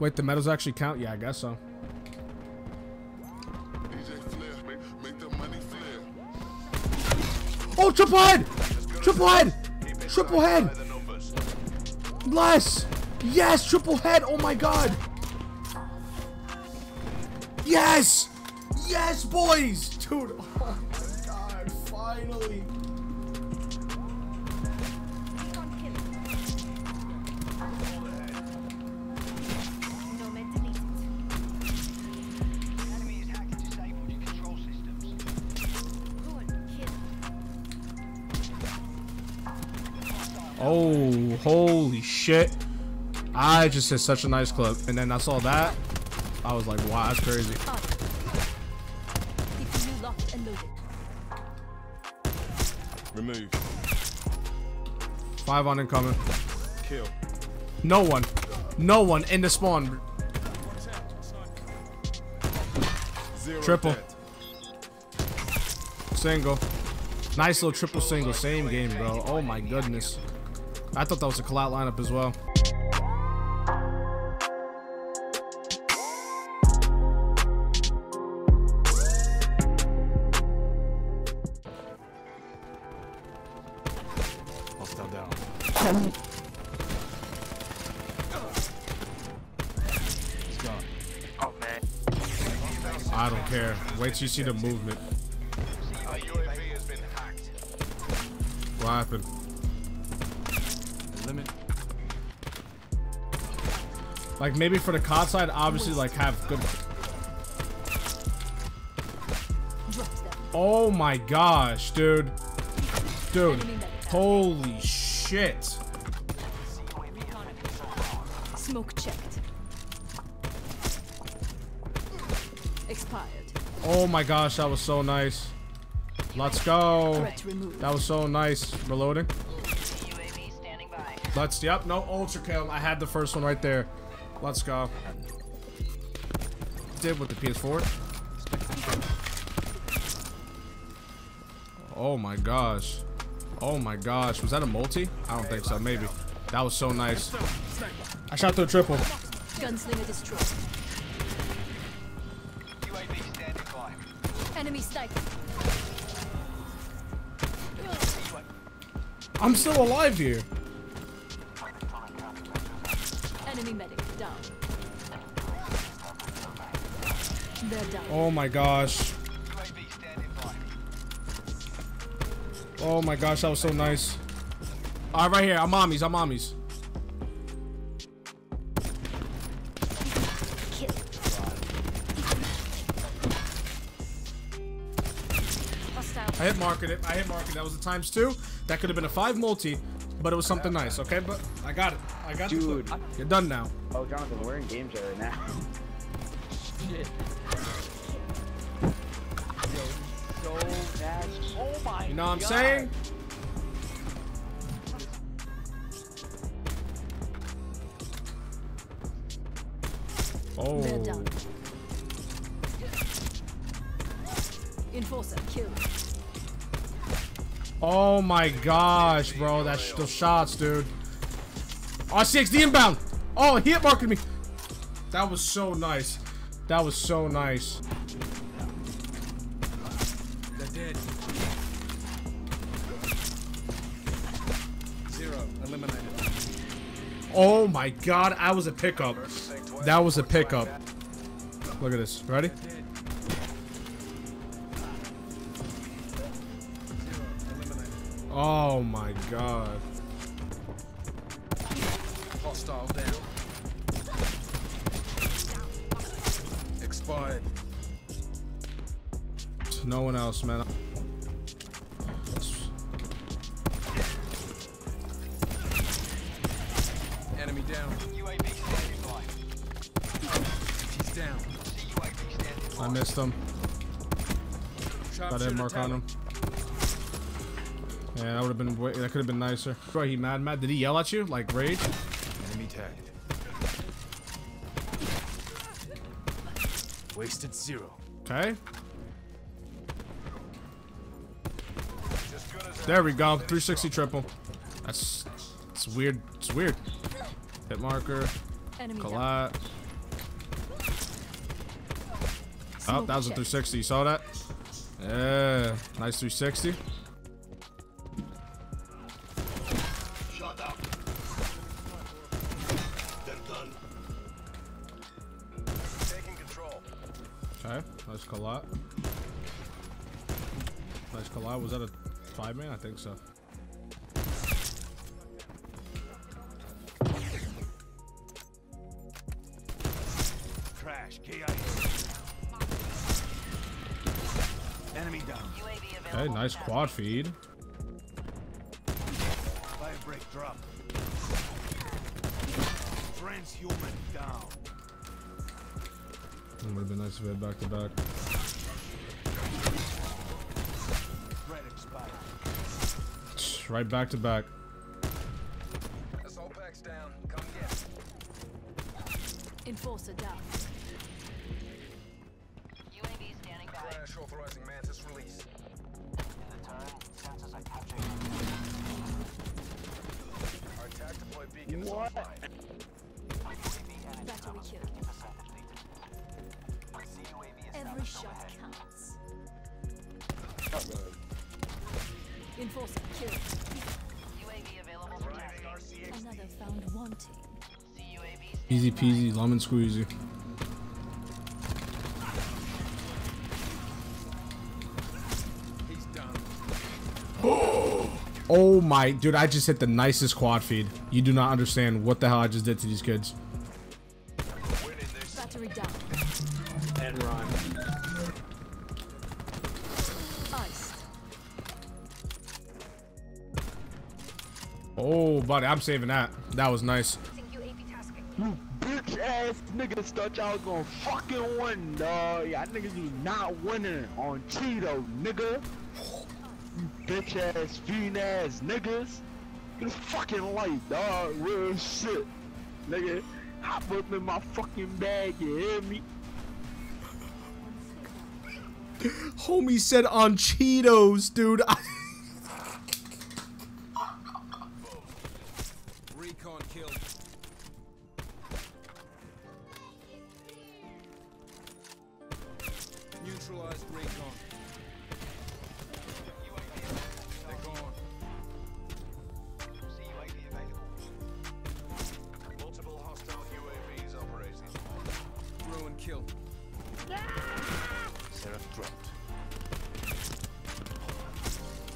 Wait, the medals actually count? Yeah, I guess so. DJ Flair, make the money flare. Oh, triple head! Triple head! Triple head! Bless! Yes, triple head! Oh my god! Yes! Yes, boys! Dude, oh my god, finally! Oh, holy shit. I just hit such a nice clip. And then I saw that. I was like, wow, that's crazy. Remove. 5 on incoming. Kill. No one. No one in the spawn. Triple. Single. Nice little triple single. Same game, bro. Oh my goodness. I thought that was a collab lineup as well. Hostile down. He's gone. Oh man. I don't care. Wait till you see the movement. Our UAV has been hacked. What happened? Limit. Like maybe for the COD side, obviously like have good. Oh my gosh, dude. Dude, holy shit. Smoke checked. Expired. Oh my gosh, that was so nice. Let's go. That was so nice. Reloading. Let's, yep, no ultra kill. I had the first one right there. Let's go. Did with the PS4. Oh my gosh. Oh my gosh. Was that a multi? I don't think so. Maybe. That was so nice. I shot through a triple. Gunslinger destroyed. UAV standing by. Enemy sniper. I'm still alive here. Medic down. They're down. Oh my gosh. Oh my gosh, that was so nice. All right, right here. I'm mommies. I'm mommies. I hit market it. I hit market. That was a ×2. That could have been a 5 multi. But it was something nice, okay? But I got it. I got it. Dude. You're done now. Oh, Jonathan, we're in game chat right now. Shit. Yo, so bad. Oh my god. You know what I'm saying? Oh. They're done. Enforcer, kill. Oh my gosh, bro. That's those shots, dude. RCXD inbound. Oh, he hit marking me. That was so nice. That was so nice. That did. 0 eliminated. Oh my god, I was a pickup. That was a pickup. Look at this. Ready? Oh my god. Hostile down. Expired. It's no one else, man. Enemy down. UAV standing by. He's down. UAV standing by. I missed him. Got a mark on him. Yeah, that would have been way, that could have been nicer. Bro, he mad, mad. Did he yell at you? Like rage? Enemy tagged. Wasted 0. Okay. There we go. 360 triple. That's weird. It's weird. Hit marker. Enemy collab. Oh, that was a 360. You saw that? Yeah. Nice 360. Shut up. They're done. Taking control. Okay. Nice collab. Nice collab. Was that a 5-man? I think so. Enemy down. Okay, nice quad feed. Fire break drop. Transhuman down. It would have been nice if we had back to back. Red expired. Right back to back. Assault packs down. Come get. Enforcer down. Authorizing Mantis release. In the turn, sensors are capturing. Our attack deploy beacon is online. Battery kill. Every shot counts. Enforcer kill. UAV available for task. Another found wanting. Easy peasy, lemon squeezy. Oh my, dude, I just hit the nicest quad feed. You do not understand what the hell I just did to these kids. Battery down. And run. Ice. Oh, buddy, I'm saving that. That was nice. You bitch ass niggas thought y'all was gonna fucking win, dog. Y'all niggas is not winning on Cheeto, nigga. Bitch ass, fiend ass niggas. It's fucking light, dog. Real shit. Nigga, hop up in my fucking bag, you hear me? Homie said on Cheetos, dude. Recon killed. Neutralized recon. Kill. Seraph dropped.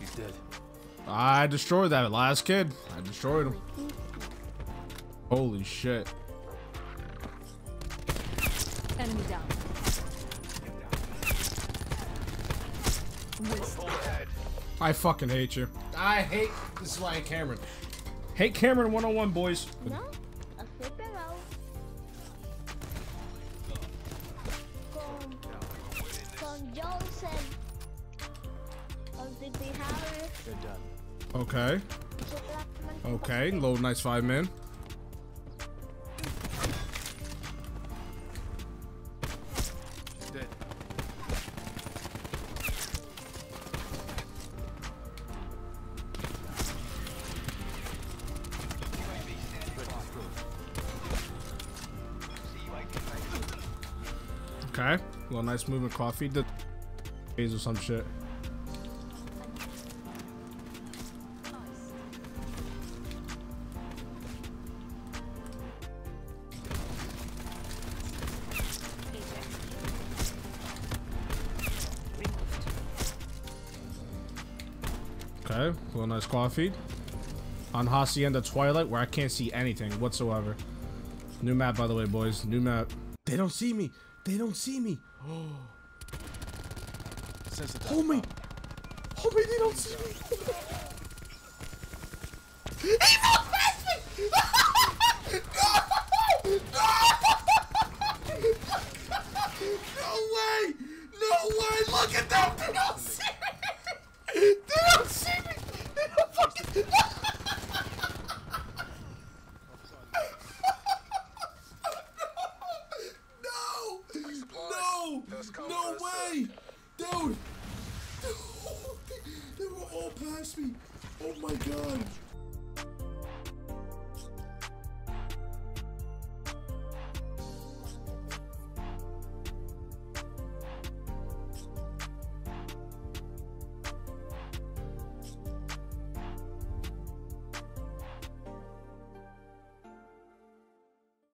He's dead. I destroyed that last kid. I destroyed him. Holy shit. Enemy down. I fucking hate you. I hate this is why I hate Cameron. Hate Cameron 101, boys. No. Okay. Okay, low, nice 5-man. Okay, well, nice movement, coffee. The phase or some shit. Okay, well, nice quad feed. On Hacienda Twilight, where I can't see anything whatsoever. New map, by the way, boys. New map. They don't see me. They don't see me. Oh. Homie. Homie, they don't see me. He fucked past me! No! No! No way! No way! Look at them! They don't see me! They don't see me! They don't fucking... No! No! No way! Dude! They were all past me! Oh my god!